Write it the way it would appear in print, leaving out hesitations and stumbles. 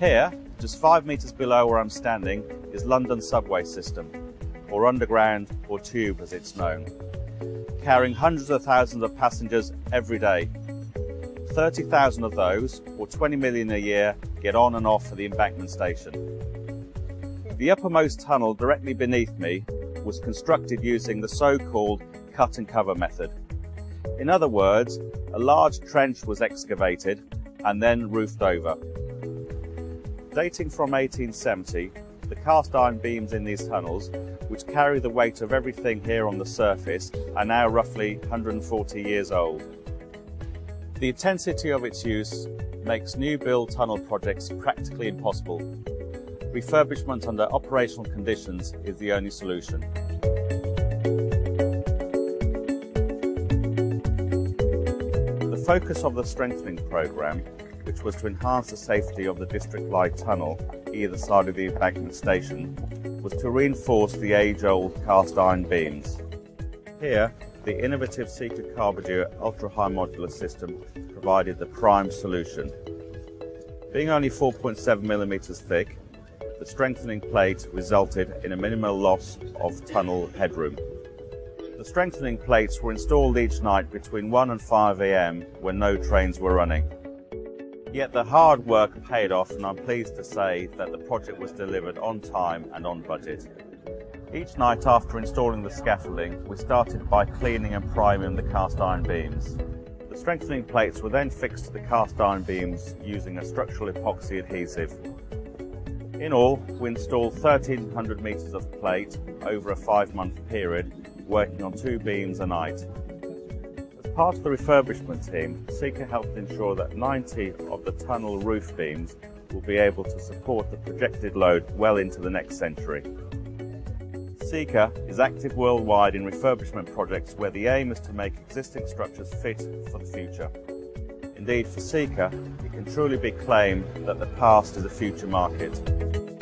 Here, just 5 meters below where I'm standing, is London subway system, or underground or tube as it's known, carrying hundreds of thousands of passengers every day. 30,000 of those, or 20 million a year, get on and off at the Embankment Station. The uppermost tunnel directly beneath me was constructed using the so-called cut and cover method. In other words, a large trench was excavated and then roofed over. Dating from 1870, the cast iron beams in these tunnels, which carry the weight of everything here on the surface, are now roughly 140 years old. The intensity of its use makes new build tunnel projects practically impossible. Refurbishment under operational conditions is the only solution. The focus of the strengthening programme, which was to enhance the safety of the District Line tunnel either side of the Embankment Station, was to reinforce the age-old cast iron beams. Here, the innovative Sika CarboDur ultra-high modular system provided the prime solution. Being only 4.7 millimeters thick, the strengthening plate resulted in a minimal loss of tunnel headroom. The strengthening plates were installed each night between 1 and 5 a.m. when no trains were running. Yet the hard work paid off, and I'm pleased to say that the project was delivered on time and on budget. Each night after installing the scaffolding, we started by cleaning and priming the cast iron beams. The strengthening plates were then fixed to the cast iron beams using a structural epoxy adhesive. In all, we installed 1,300 metres of plate over a 5-month period, working on 2 beams a night. As part of the refurbishment team, Sika helped ensure that 90 of the tunnel roof beams will be able to support the projected load well into the next century. Sika is active worldwide in refurbishment projects where the aim is to make existing structures fit for the future. Indeed, for Sika, it can truly be claimed that the past is a future market.